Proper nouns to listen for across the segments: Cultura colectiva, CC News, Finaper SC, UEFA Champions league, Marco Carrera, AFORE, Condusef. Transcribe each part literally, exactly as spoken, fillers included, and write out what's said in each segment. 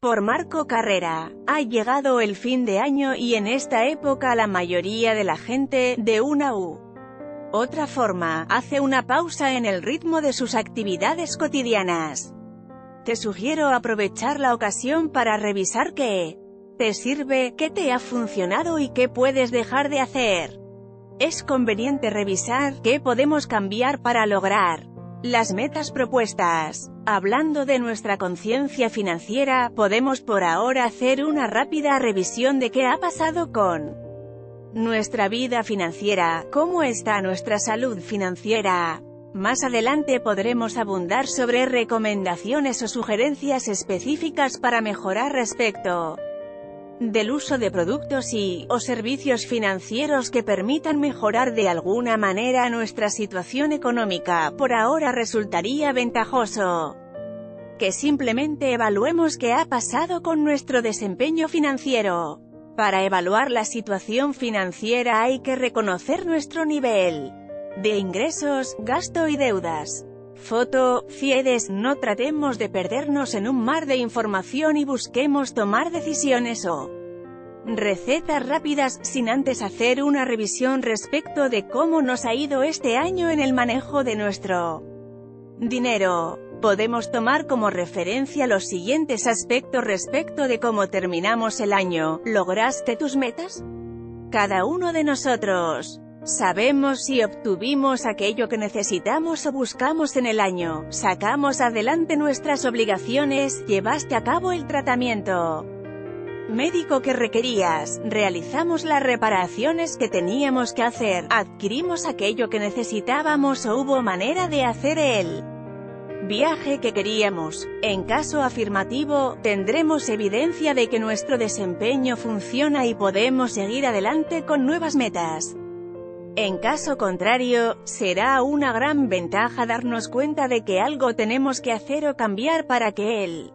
Por Marco Carrera. Ha llegado el fin de año y en esta época la mayoría de la gente, de una u otra forma, hace una pausa en el ritmo de sus actividades cotidianas. Te sugiero aprovechar la ocasión para revisar qué te sirve, qué te ha funcionado y qué puedes dejar de hacer. Es conveniente revisar qué podemos cambiar para lograr las metas propuestas. Hablando de nuestra conciencia financiera, podemos por ahora hacer una rápida revisión de qué ha pasado con nuestra vida financiera, cómo está nuestra salud financiera. Más adelante podremos abundar sobre recomendaciones o sugerencias específicas para mejorar respecto del uso de productos y o servicios financieros que permitan mejorar de alguna manera nuestra situación económica. Por ahora resultaría ventajoso que simplemente evaluemos qué ha pasado con nuestro desempeño financiero. Para evaluar la situación financiera hay que reconocer nuestro nivel de ingresos, gasto y deudas. Foto, Fiedes, no tratemos de perdernos en un mar de información y busquemos tomar decisiones o recetas rápidas, sin antes hacer una revisión respecto de cómo nos ha ido este año en el manejo de nuestro dinero. Podemos tomar como referencia los siguientes aspectos respecto de cómo terminamos el año. ¿Lograste tus metas? Cada uno de nosotros sabemos si obtuvimos aquello que necesitamos o buscamos en el año, sacamos adelante nuestras obligaciones, llevaste a cabo el tratamiento médico que requerías, realizamos las reparaciones que teníamos que hacer, adquirimos aquello que necesitábamos o hubo manera de hacer el viaje que queríamos. En caso afirmativo, tendremos evidencia de que nuestro desempeño funciona y podemos seguir adelante con nuevas metas. En caso contrario, será una gran ventaja darnos cuenta de que algo tenemos que hacer o cambiar para que el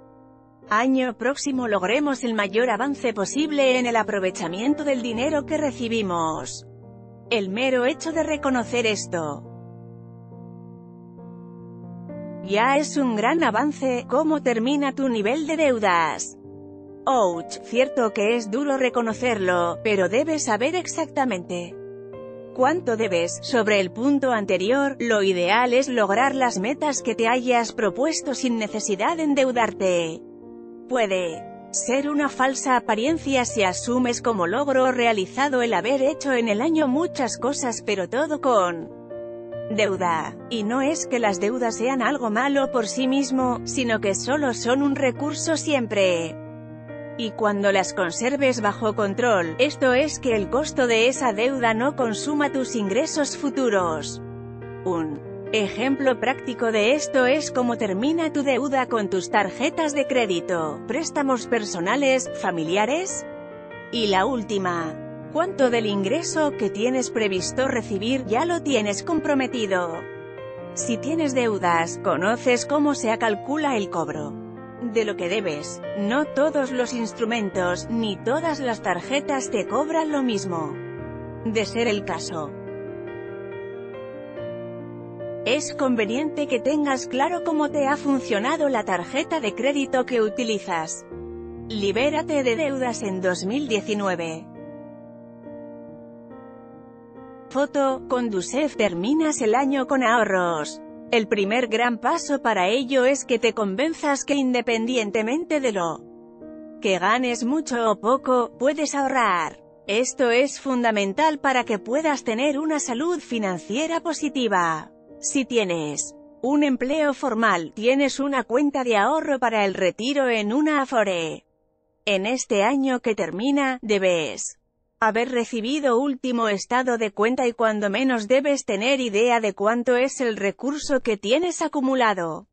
año próximo logremos el mayor avance posible en el aprovechamiento del dinero que recibimos. El mero hecho de reconocer esto ya es un gran avance. ¿Cómo termina tu nivel de deudas? Ouch, cierto que es duro reconocerlo, pero debes saber exactamente ¿cuánto debes? Sobre el punto anterior, lo ideal es lograr las metas que te hayas propuesto sin necesidad de endeudarte. Puede ser una falsa apariencia si asumes como logro realizado el haber hecho en el año muchas cosas, pero todo con deuda. Y no es que las deudas sean algo malo por sí mismo, sino que solo son un recurso siempre y cuando las conserves bajo control, esto es que el costo de esa deuda no consuma tus ingresos futuros. Un ejemplo práctico de esto es cómo termina tu deuda con tus tarjetas de crédito, préstamos personales, familiares. Y la última, ¿cuánto del ingreso que tienes previsto recibir ya lo tienes comprometido? Si tienes deudas, conoces cómo se calcula el cobro de lo que debes. No todos los instrumentos, ni todas las tarjetas te cobran lo mismo. De ser el caso, es conveniente que tengas claro cómo te ha funcionado la tarjeta de crédito que utilizas. Libérate de deudas en dos mil diecinueve. Foto, Condusef. Terminas el año con ahorros. El primer gran paso para ello es que te convenzas que independientemente de lo que ganes, mucho o poco, puedes ahorrar. Esto es fundamental para que puedas tener una salud financiera positiva. Si tienes un empleo formal, tienes una cuenta de ahorro para el retiro en una AFORE. En este año que termina, debes haber recibido último estado de cuenta y cuando menos debes tener idea de cuánto es el recurso que tienes acumulado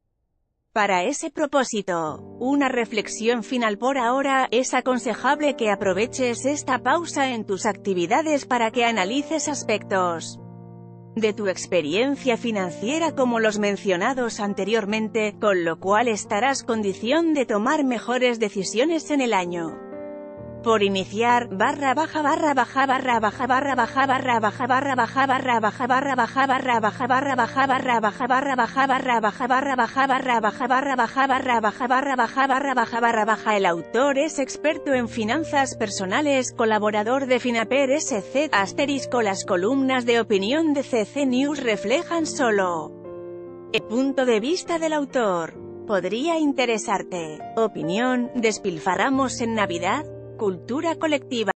para ese propósito. Una reflexión final por ahora, es aconsejable que aproveches esta pausa en tus actividades para que analices aspectos de tu experiencia financiera como los mencionados anteriormente, con lo cual estarás en condición de tomar mejores decisiones en el año por iniciar, barra baja barra baja barra baja barra baja barra baja barra baja barra baja barra baja barra baja barra baja barra baja barra baja barra baja barra baja barra baja barra baja barra baja barra baja barra baja barra baja. El autor es experto en finanzas personales, colaborador de Finaper S C, asterisco. Las columnas de opinión de C C News reflejan solo el punto de vista del autor. Podría interesarte. Opinión, despilfarramos en Navidad. Cultura colectiva.